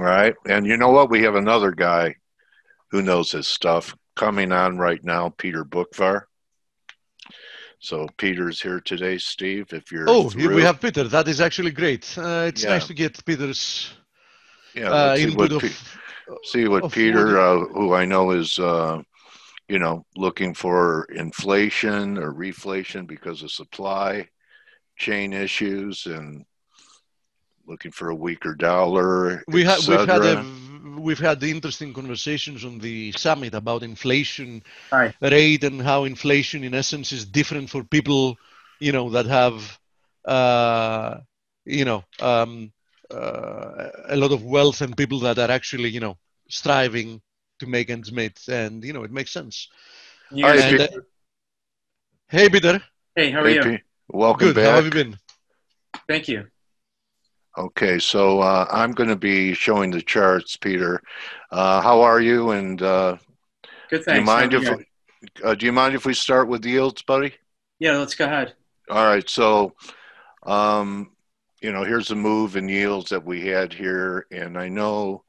Right. And you know what? We have another guy who knows his stuff coming on right now, Peter Boockvar. So Peter's here today, Steve, if you're through. We have Peter. That is actually great. It's nice to get Peter's input see what Peter, who I know is, you know, looking for inflation or reflation because of supply chain issues and looking for a weaker dollar. We've had interesting conversations on the summit about inflation rate and how inflation in essence is different for people, you know, that have, a lot of wealth and people that are actually, you know, striving to make ends meet. And, you know, it makes sense. Yeah. And, hey, Peter. Hey, how are you? Welcome back. How have you been? Thank you. Okay, so I'm going to be showing the charts, Peter. How are you? And good, thanks. Do you mind if we start with yields, buddy? Yeah, let's go ahead. All right, so you know, here's the move in yields that we had here, and I know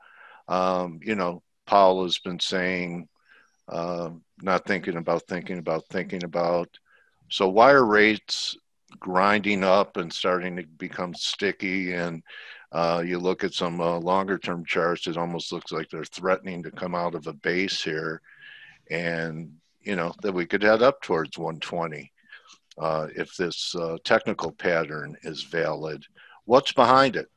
you know, Paul has been saying not thinking about thinking about thinking about. So why are rates grinding up and starting to become sticky? And you look at some longer term charts, it almost looks like they're threatening to come out of a base here, and you know that we could head up towards 120 if this technical pattern is valid. What's behind it?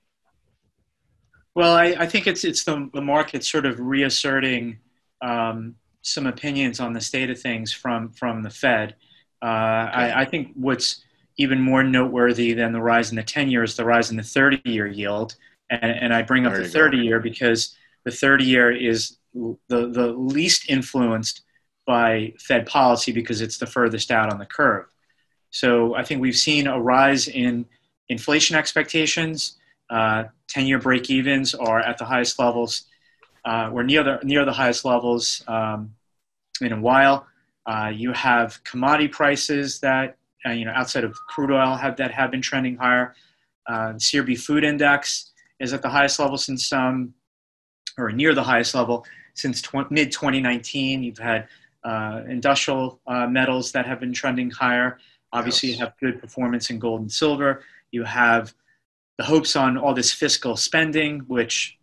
Well, I think it's the market sort of reasserting some opinions on the state of things from the Fed. I think what's even more noteworthy than the rise in the 10-year is the rise in the 30-year yield. And I bring up the 30-year because the 30-year is the least influenced by Fed policy because it's the furthest out on the curve. So I think we've seen a rise in inflation expectations. 10-year break-evens are at the highest levels. We're near the highest levels in a while. You have commodity prices that, you know, outside of crude oil, have been trending higher. The CRB Food Index is at the highest level since or near the highest level since mid-2019. You've had industrial metals that have been trending higher. Obviously, you have good performance in gold and silver. You have the hopes on all this fiscal spending, which,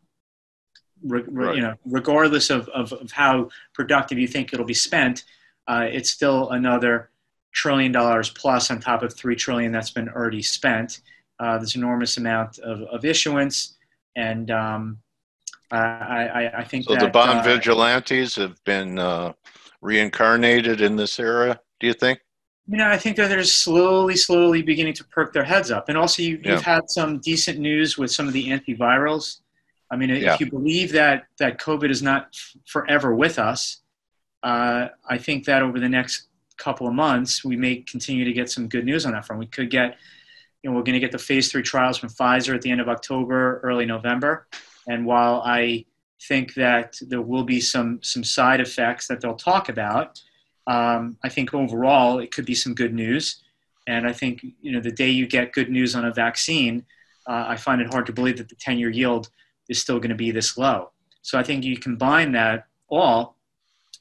you know, regardless of how productive you think it'll be spent, it's still another $1 trillion plus on top of $3 trillion that's been already spent. There's an enormous amount of issuance, and I think so. That, the bond vigilantes have been reincarnated in this era. Do you think? You know, I think that they're slowly beginning to perk their heads up, and also you've had some decent news with some of the antivirals. I mean, if you believe that COVID is not forever with us, I think that over the next couple of months, we may continue to get some good news on that front. We could get, you know, we're going to get the phase 3 trials from Pfizer at the end of October, early November. And while I think that there will be some side effects that they'll talk about, I think overall it could be some good news. And I think, you know, the day you get good news on a vaccine, I find it hard to believe that the 10-year yield is still going to be this low. So I think you combine that all,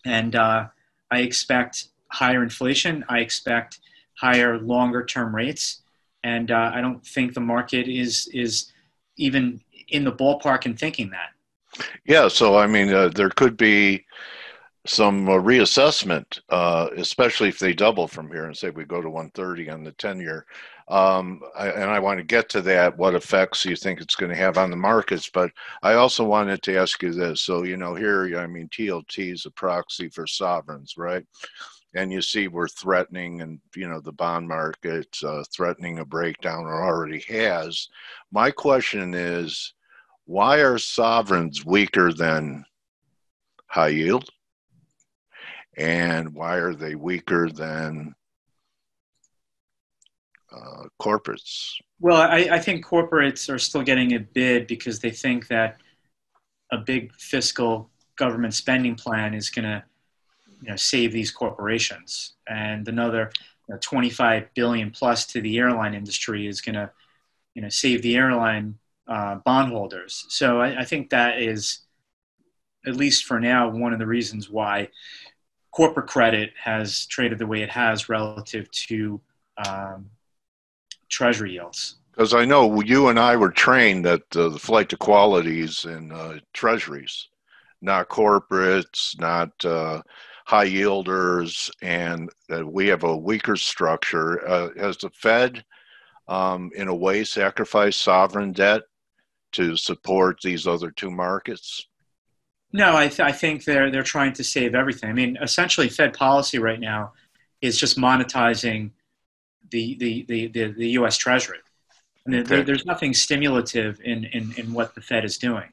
and I expect higher inflation. I expect higher longer-term rates, and I don't think the market is even in the ballpark in thinking that. Yeah, so I mean, there could be some reassessment, especially if they double from here and say we go to 130 on the 10-year. And I want to get to that, what effects you think it's going to have on the markets. But I also wanted to ask you this. So, you know, here, I mean, TLT is a proxy for sovereigns, right? And you see we're threatening, and, you know, the bond market's threatening a breakdown or already has. My question is, why are sovereigns weaker than high yield? And why are they weaker than corporates? Well, I think corporates are still getting a bid because they think that a big fiscal government spending plan is going to, you know, save these corporations, and another, you know, 25 billion plus to the airline industry is going to, you know, save the airline bondholders. So I think that is, at least for now, one of the reasons why corporate credit has traded the way it has relative to treasury yields. Because I know you and I were trained that the flight to qualities in treasuries, not corporates, not high yielders, and that we have a weaker structure. Has the Fed, in a way, sacrificed sovereign debt to support these other two markets? No, I think they're trying to save everything. I mean, essentially, Fed policy right now is just monetizing the U.S. Treasury. And okay. There's nothing stimulative in what the Fed is doing.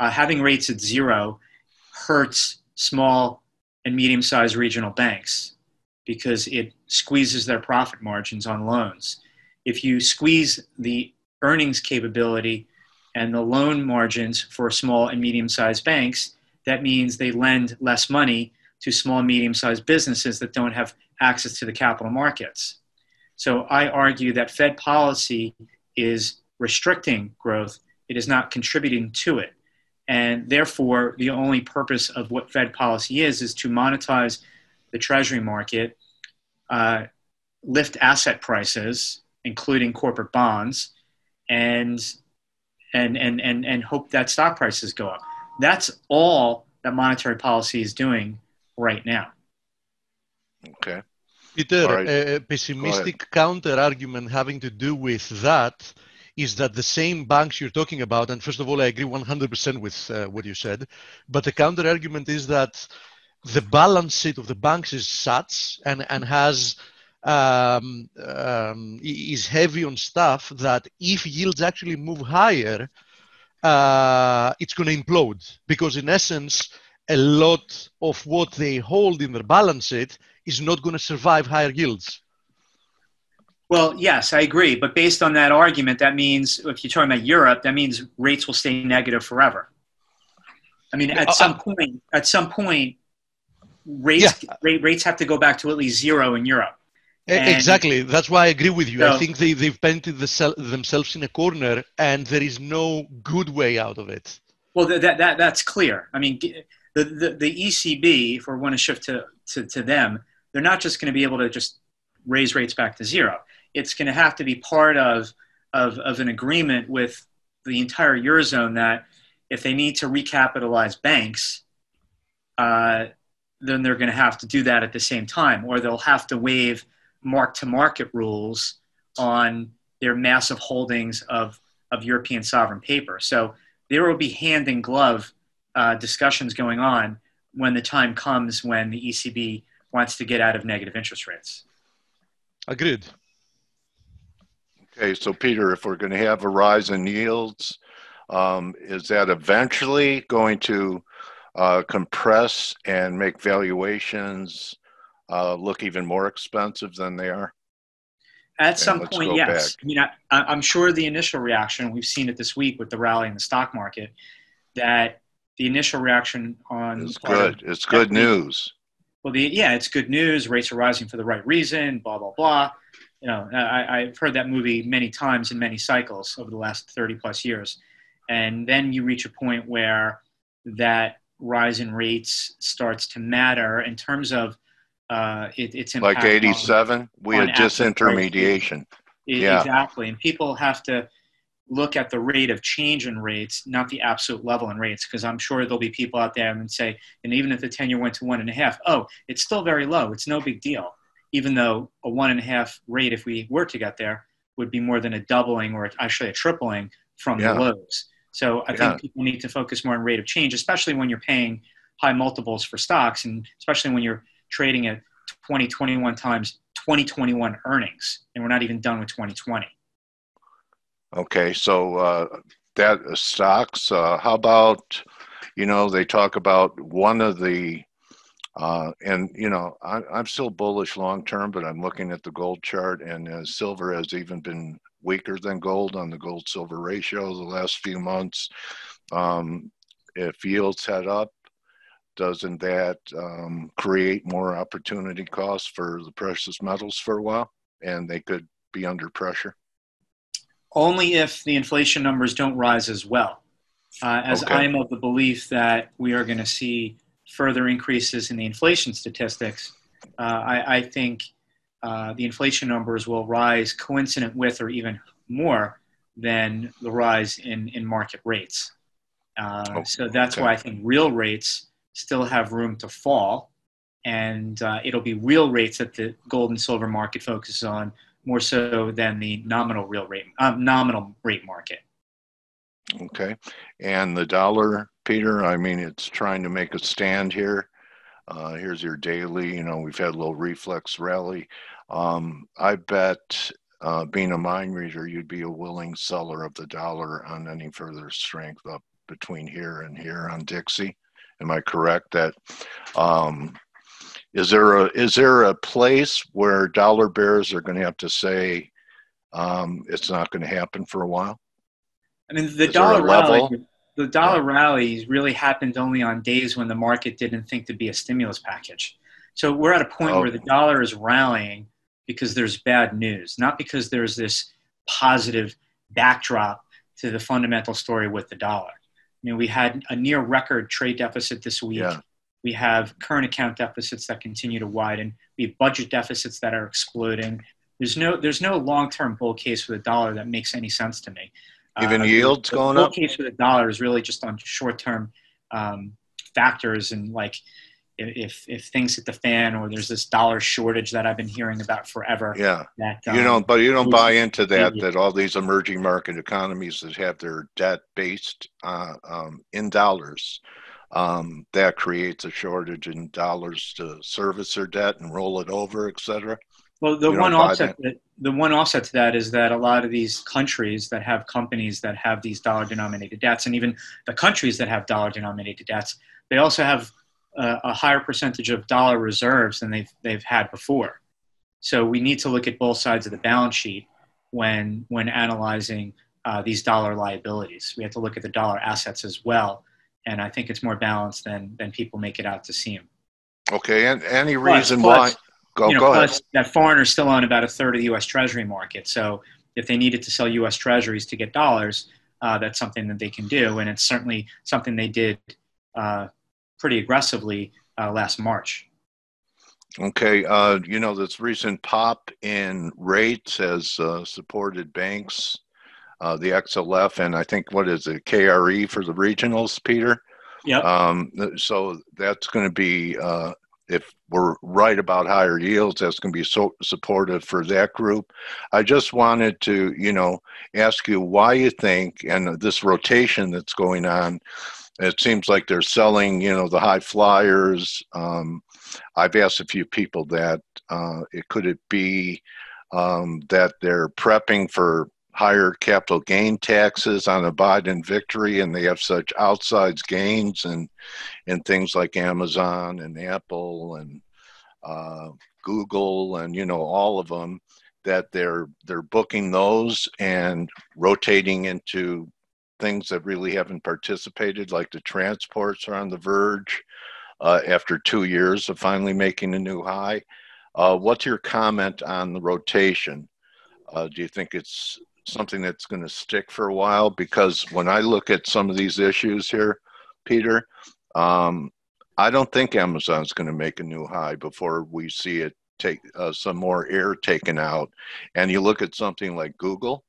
Having rates at zero hurts small and medium-sized regional banks because it squeezes their profit margins on loans. If you squeeze the earnings capability and the loan margins for small and medium-sized banks, that means they lend less money to small and medium-sized businesses that don't have access to the capital markets. So I argue that Fed policy is restricting growth. It is not contributing to it. And therefore, the only purpose of what Fed policy is to monetize the treasury market, lift asset prices, including corporate bonds, and hope that stock prices go up. That's all that monetary policy is doing right now. Okay. Peter, right. A pessimistic counter-argument having to do with that is that the same banks you're talking about, and first of all, I agree 100% with what you said, but the counter-argument is that the balance sheet of the banks is such and has is heavy on stuff that if yields actually move higher, it's going to implode, because in essence, a lot of what they hold in their balance sheet is not going to survive higher yields. Well, yes, I agree. But based on that argument, that means, if you're talking about Europe, that means rates will stay negative forever. I mean, at some point, rates have to go back to at least zero in Europe. And exactly. That's why I agree with you. So, I think they've painted themselves in a corner, and there is no good way out of it. Well, that's clear. I mean, the ECB, if we want to shift to them, they're not just going to be able to just raise rates back to zero. It's going to have to be part of an agreement with the entire Eurozone that if they need to recapitalize banks, then they're going to have to do that at the same time, or they'll have to waive mark-to-market rules on their massive holdings of European sovereign paper. So there will be hand-in-glove discussions going on when the time comes when the ECB wants to get out of negative interest rates. Agreed. Okay, so Peter, if we're going to have a rise in yields, is that eventually going to compress and make valuations look even more expensive than they are? At some point, yes. I mean, I'm sure the initial reaction, we've seen it this week with the rally in the stock market, that the initial reaction on... It's good. It's good news. Well, yeah, it's good news. Rates are rising for the right reason, blah, blah, blah. You know, I've heard that movie many times in many cycles over the last 30 plus years. And then you reach a point where that rise in rates starts to matter in terms of it's like 87, we had disintermediation. Yeah. Exactly. And people have to look at the rate of change in rates, not the absolute level in rates, because I'm sure there'll be people out there and say, and even if the 10-year went to 1.5, oh, it's still very low. It's no big deal. Even though a 1.5 rate, if we were to get there, would be more than a doubling or actually a tripling from the lows. So I think people need to focus more on rate of change, especially when you're paying high multiples for stocks, and especially when you're trading at 20-21 times 2021 earnings, and we're not even done with 2020. Okay, so that stocks, how about, you know, they talk about one of the, and, you know, I'm still bullish long-term, but I'm looking at the gold chart, and silver has even been weaker than gold on the gold-silver ratio the last few months. If yields head up, doesn't that create more opportunity costs for the precious metals for a while, and they could be under pressure? only if the inflation numbers don't rise as well, as okay. I'm of the belief that we are going to see further increases in the inflation statistics. I think the inflation numbers will rise coincident with or even more than the rise in market rates. So that's why I think real rates still have room to fall. And it'll be real rates that the gold and silver market focuses on more so than the nominal rate market. Okay. And the dollar, Peter, I mean, it's trying to make a stand here. Here's your daily, you know, we've had a little reflex rally. I bet, being a mind reader, you'd be a willing seller of the dollar on any further strength up between here and here on Dixie. Am I correct that, is there a place where dollar bears are going to have to say, it's not going to happen for a while? I mean, the dollar rally really happened only on days when the market didn't think to be a stimulus package. So we're at a point where the dollar is rallying because there's bad news, not because there's this positive backdrop to the fundamental story with the dollar. I mean, we had a near record trade deficit this week. Yeah. We have current account deficits that continue to widen. We have budget deficits that are exploding. There's no long-term bull case for the dollar that makes any sense to me. Even yields going up? The bull case for the dollar is really just on short-term factors, and like if things hit the fan, or there's this dollar shortage that I've been hearing about forever. Yeah, you don't buy into that. That all these emerging market economies that have their debt based in dollars. That creates a shortage in dollars to service their debt and roll it over, et cetera. Well, the one offset to that is that a lot of these countries that have companies that have these dollar-denominated debts, and even the countries that have dollar-denominated debts, they also have a higher percentage of dollar reserves than they've had before. So we need to look at both sides of the balance sheet when analyzing these dollar liabilities. We have to look at the dollar assets as well. And I think it's more balanced than people make it out to seem. Okay, and any reason why? Go ahead. That foreigners still own about a third of the U.S. Treasury market. So if they needed to sell U.S. Treasuries to get dollars, that's something that they can do. And it's certainly something they did pretty aggressively last March. Okay, you know, this recent pop in rates has supported banks. The XLF, and I think, what is it, KRE for the regionals, Peter? Yeah. So that's going to be, if we're right about higher yields, that's going to be so supportive for that group. I just wanted to, you know, ask you why you think, and this rotation that's going on, it seems like they're selling, you know, the high flyers. I've asked a few people that, could it be that they're prepping for higher capital gain taxes on a Biden victory, and they have such outsized gains and things like Amazon and Apple and Google and, you know, all of them, that they're booking those and rotating into things that really haven't participated, like the transports are on the verge after 2 years of finally making a new high. What's your comment on the rotation? Do you think it's something that's going to stick for a while? Because when I look at some of these issues here, Peter, I don't think Amazon's going to make a new high before we see it take some more air taken out. And you look at something like Google,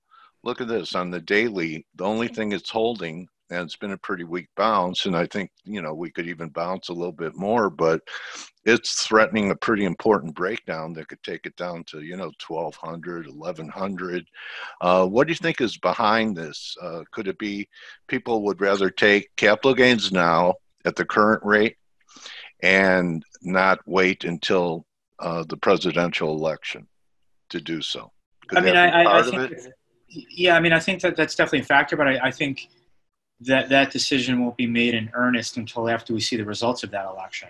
look at this on the daily, the only thing it's holding, and it's been a pretty weak bounce, and I think, you know, we could even bounce a little bit more, but it's threatening a pretty important breakdown that could take it down to, you know, 1,200, 1,100. What do you think is behind this? Could it be people would rather take capital gains now at the current rate and not wait until the presidential election to do so? I think that's definitely a factor, but I think that decision won't be made in earnest until after we see the results of that election.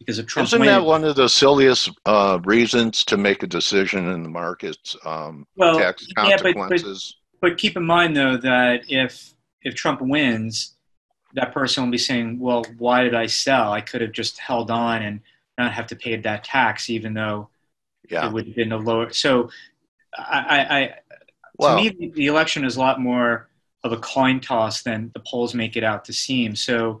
Because of Trump's Isn't that one of the silliest reasons to make a decision in the markets? Tax consequences. But keep in mind, though, that if Trump wins, that person will be saying, well, why did I sell? I could have just held on and not have to pay that tax, even though it would have been a lower. So To me, the election is a lot more of a coin toss than the polls make it out to seem. So,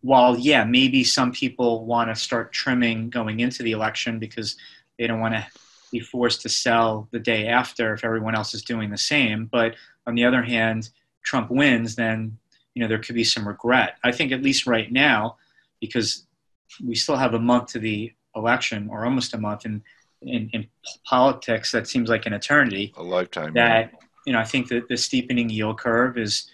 while, yeah, maybe some people want to start trimming going into the election because they don't want to be forced to sell the day after if everyone else is doing the same. But on the other hand, Trump wins, then, you know, there could be some regret. I think at least right now, because we still have a month to the election, or almost a month, and in politics, that seems like an eternity. A lifetime. That, yeah. You know, I think that the steepening yield curve is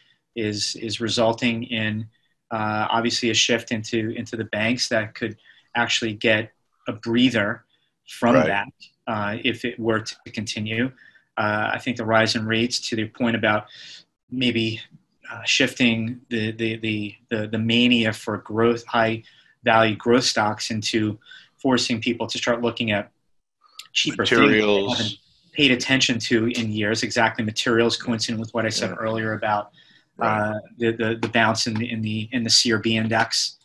resulting in obviously a shift into the banks that could actually get a breather from that if it were to continue. I think the rise in rates, to the point about maybe shifting the mania for growth, high value growth stocks, into forcing people to start looking at cheaper materials. Things they haven't paid attention to in years. Exactly, materials, coincident with what I said earlier about the bounce in the CRB index.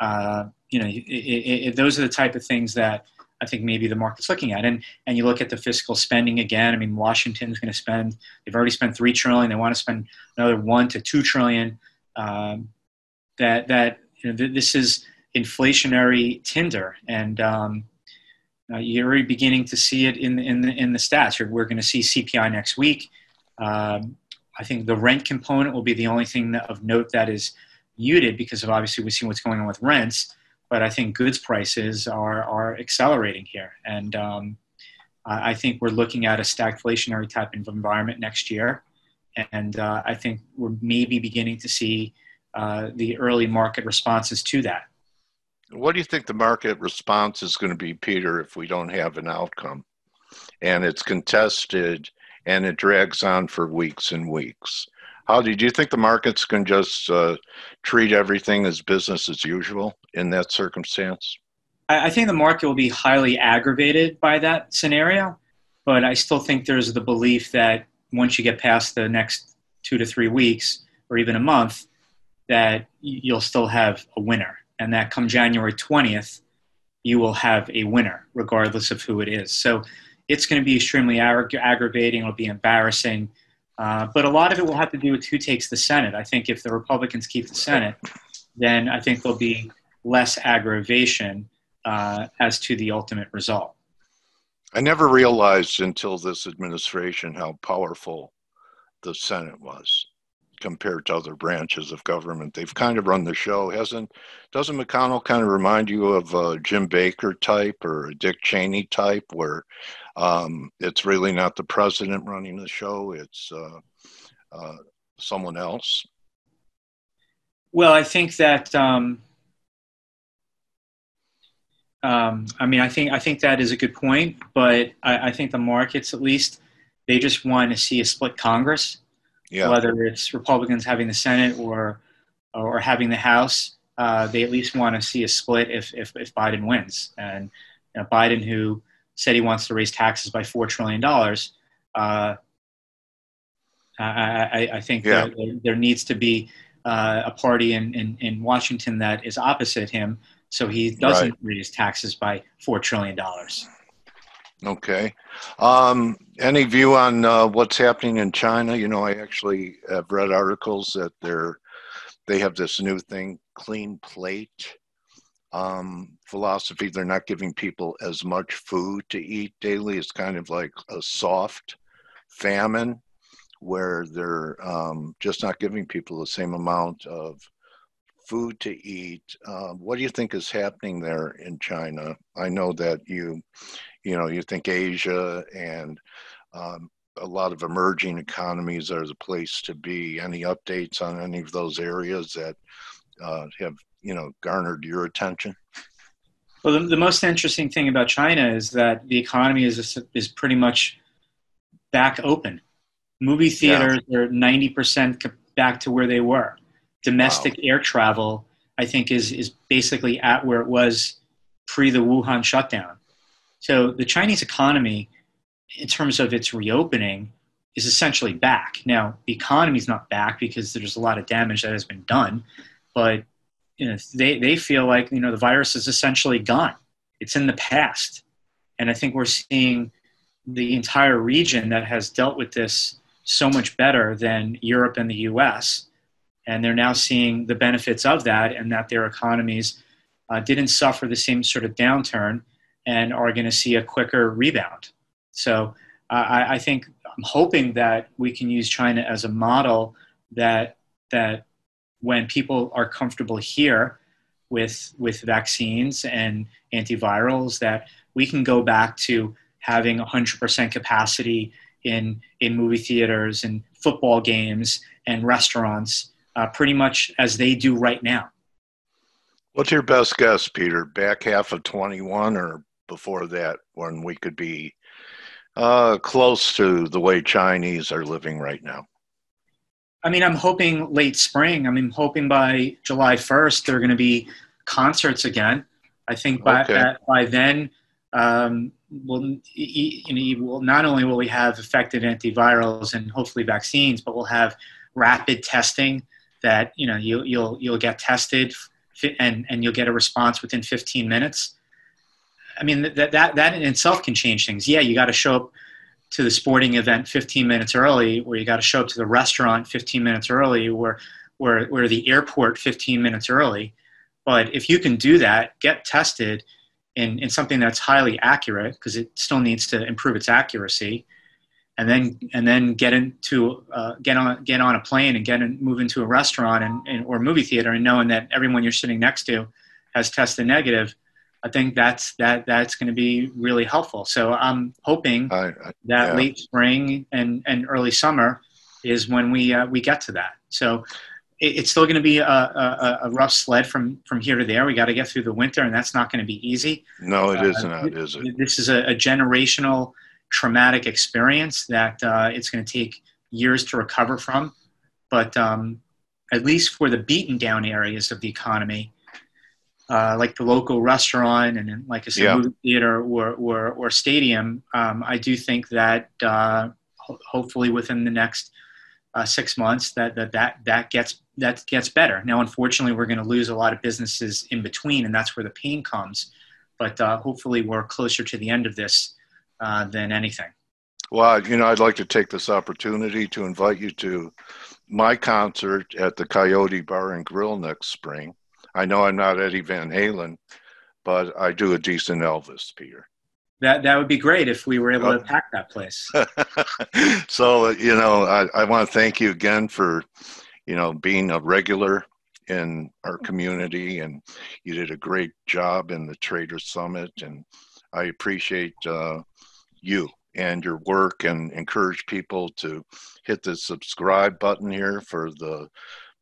You know, those are the type of things that I think maybe the market's looking at. And you look at the fiscal spending again. I mean, Washington's going to spend, they've already spent $3 trillion. They want to spend another $1 to $2 trillion. This is inflationary tinder. And you're already beginning to see it in the stats. We're going to see CPI next week. I think the rent component will be the only thing of note that is muted, because of obviously we see what's going on with rents. But I think goods prices are accelerating here. And I think we're looking at a stagflationary type of environment next year. And I think we're maybe beginning to see the early market responses to that. What do you think the market response is going to be, Peter, if we don't have an outcome and it's contested and it drags on for weeks and weeks? How do you think the markets can just treat everything as business as usual in that circumstance? I think the market will be highly aggravated by that scenario, but I still think there's the belief that once you get past the next 2 to 3 weeks or even a month, that you'll still have a winner, and that come January 20th, you will have a winner regardless of who it is. So it's going to be extremely aggravating. It'll be embarrassing. But a lot of it will have to do with who takes the Senate. I think if the Republicans keep the Senate, then I think there'll be less aggravation as to the ultimate result. I never realized until this administration how powerful the Senate was compared to other branches of government. They've kind of run the show, hasn't? Doesn't McConnell kind of remind you of a Jim Baker type or a Dick Cheney type, where it's really not the president running the show, it's someone else? Well, I think that, I think that is a good point, but I think the markets, at least, they just want to see a split Congress. Yeah. Whether it's Republicans having the Senate or having the House, they at least want to see a split if Biden wins. And you know, Biden, who said he wants to raise taxes by $4 trillion, I think there needs to be a party in Washington that is opposite him, so he doesn't raise taxes by $4 trillion. Okay. Any view on what's happening in China? You know, I actually have read articles that they have this new thing, clean plate philosophy. They're not giving people as much food to eat daily. It's kind of like a soft famine, where they're just not giving people the same amount of food to eat. What do you think is happening there in China? I know that you think Asia and a lot of emerging economies are the place to be. Any updates on any of those areas that have, garnered your attention? Well, the most interesting thing about China is that the economy is pretty much back open. Movie theaters are 90% back to where they were. Domestic air travel, I think, is basically at where it was pre the Wuhan shutdown. So the Chinese economy, in terms of its reopening, is essentially back. Now, the economy's not back because there's a lot of damage that has been done, but they feel like the virus is essentially gone. It's in the past. And I think we're seeing the entire region that has dealt with this so much better than Europe and the U.S., and they're now seeing the benefits of that, and that their economies didn't suffer the same sort of downturn and are going to see a quicker rebound. So I think, I'm hoping that we can use China as a model that when people are comfortable here with vaccines and antivirals, that we can go back to having 100% capacity in movie theaters and football games and restaurants, pretty much as they do right now. What's your best guess, Peter? Back half of 21 or before that, when we could be close to the way Chinese are living right now? I mean, I'm hoping late spring. I mean, hoping by July 1st, there are going to be concerts again. I think by then, we'll not only will we have effective antivirals and hopefully vaccines, but we'll have rapid testing that, you know, you'll get tested and you'll get a response within 15 minutes. I mean, that in itself can change things. Yeah, you got to show up to the sporting event 15 minutes early, or you got to show up to the restaurant 15 minutes early, or the airport 15 minutes early. But if you can do that, get tested in something that's highly accurate, because it still needs to improve its accuracy, and then get on a plane and move into a restaurant or movie theater, and knowing that everyone you're sitting next to has tested negative, I think that's going to be really helpful. So I'm hoping that late spring and early summer is when we get to that. So it's still going to be a rough sled from here to there. We got to get through the winter, and that's not going to be easy. No, it is not, is it? This is a generational traumatic experience that it's going to take years to recover from. But at least for the beaten down areas of the economy, like the local restaurant and, like I said, movie theater or stadium, I do think that hopefully within the next 6 months that gets better. Now, unfortunately, we're going to lose a lot of businesses in between, and that's where the pain comes. But hopefully we're closer to the end of this than anything. Well, you know, I'd like to take this opportunity to invite you to my concert at the Coyote Bar and Grill next spring. I know I'm not Eddie Van Halen, but I do a decent Elvis, Peter. That would be great if we were able to pack that place. So, you know, I want to thank you again for, you know, being a regular in our community, and you did a great job in the Trader Summit, and I appreciate you and your work, and encourage people to hit the subscribe button here for the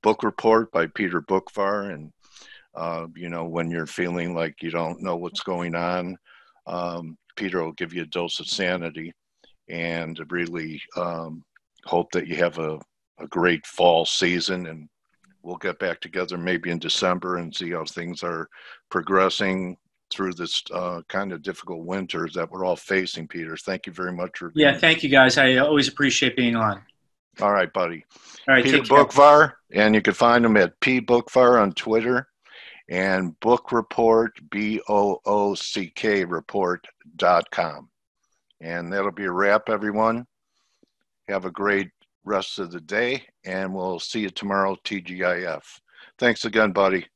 book report by Peter Boockvar. And, you know, when you're feeling like you don't know what's going on, Peter will give you a dose of sanity, and really hope that you have a great fall season, and we'll get back together maybe in December and see how things are progressing through this kind of difficult winter that we're all facing, Peter. Thank you very much. Thank you, guys. I always appreciate being on. All right, buddy. All right, Peter Boockvar, and you can find him at pboockvar on Twitter. And Book Report, BOOCK Report.com. And that'll be a wrap, everyone. Have a great rest of the day, and we'll see you tomorrow, TGIF. Thanks again, buddy.